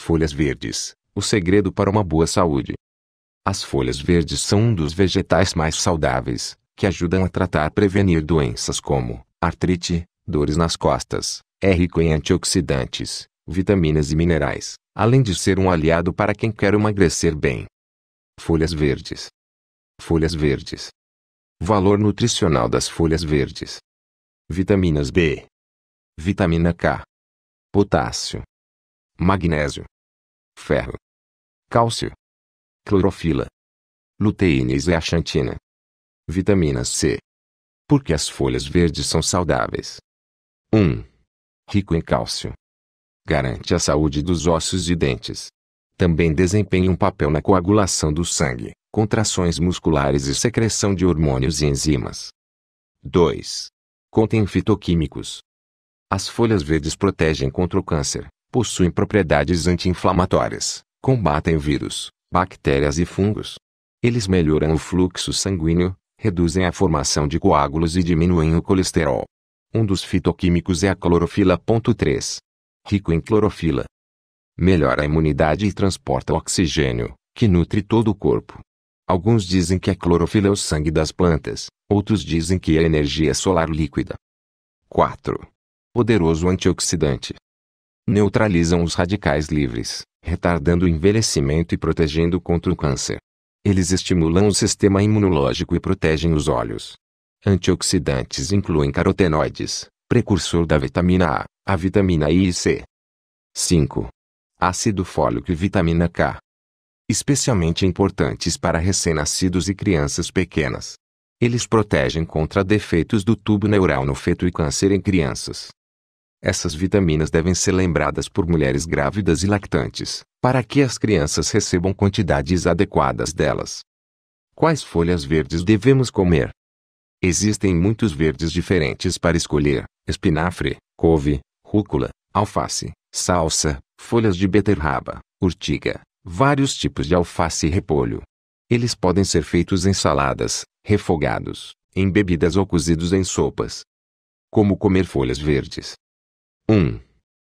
Folhas verdes, o segredo para uma boa saúde. As folhas verdes são um dos vegetais mais saudáveis, que ajudam a tratar e prevenir doenças como artrite, dores nas costas. É rico em antioxidantes, vitaminas e minerais, além de ser um aliado para quem quer emagrecer bem. Folhas verdes. Folhas verdes. Valor nutricional das folhas verdes. Vitaminas B, vitamina K, potássio, magnésio, ferro, cálcio, clorofila, luteínas e axantina. Vitamina C. Por que as folhas verdes são saudáveis? 1. Rico em cálcio. Garante a saúde dos ossos e dentes. Também desempenha um papel na coagulação do sangue, contrações musculares e secreção de hormônios e enzimas. 2. Contém fitoquímicos. As folhas verdes protegem contra o câncer, possuem propriedades anti-inflamatórias, combatem vírus, bactérias e fungos. Eles melhoram o fluxo sanguíneo, reduzem a formação de coágulos e diminuem o colesterol. Um dos fitoquímicos é a clorofila. 3. Rico em clorofila. Melhora a imunidade e transporta o oxigênio, que nutre todo o corpo. Alguns dizem que a clorofila é o sangue das plantas, outros dizem que é a energia solar líquida. 4. Poderoso antioxidante. Neutralizam os radicais livres, retardando o envelhecimento e protegendo contra o câncer. Eles estimulam o sistema imunológico e protegem os olhos. Antioxidantes incluem carotenoides, precursor da vitamina A, a vitamina I e C. 5. Ácido fólico e vitamina K. Especialmente importantes para recém-nascidos e crianças pequenas. Eles protegem contra defeitos do tubo neural no feto e câncer em crianças. Essas vitaminas devem ser lembradas por mulheres grávidas e lactantes, para que as crianças recebam quantidades adequadas delas. Quais folhas verdes devemos comer? Existem muitos verdes diferentes para escolher: espinafre, couve, rúcula, alface, salsa, folhas de beterraba, urtiga, vários tipos de alface e repolho. Eles podem ser feitos em saladas, refogados, em bebidas ou cozidos em sopas. Como comer folhas verdes? 1.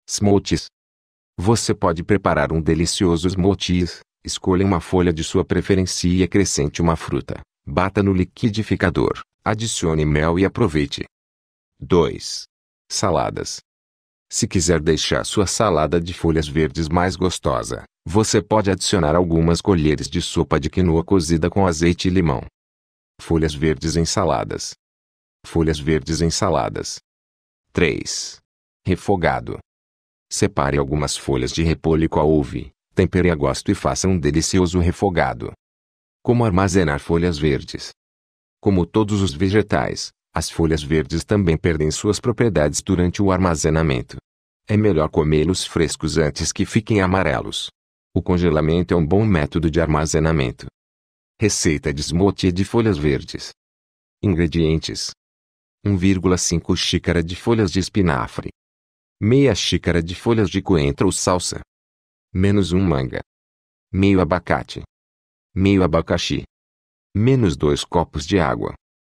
Smoothies. Você pode preparar um delicioso smoothie. Escolha uma folha de sua preferência e acrescente uma fruta. Bata no liquidificador, adicione mel e aproveite. 2. Saladas. Se quiser deixar sua salada de folhas verdes mais gostosa, você pode adicionar algumas colheres de sopa de quinoa cozida com azeite e limão. Folhas verdes em saladas. Folhas verdes em saladas. 3. Refogado. Separe algumas folhas de repolho com a couve, tempere a gosto e faça um delicioso refogado. Como armazenar folhas verdes? Como todos os vegetais, as folhas verdes também perdem suas propriedades durante o armazenamento. É melhor comê-los frescos antes que fiquem amarelos. O congelamento é um bom método de armazenamento. Receita de smoothie de folhas verdes. Ingredientes: 1,5 xícara de folhas de espinafre, meia xícara de folhas de coentro ou salsa, menos 1 manga, meio abacate, meio abacaxi, menos 2 copos de água,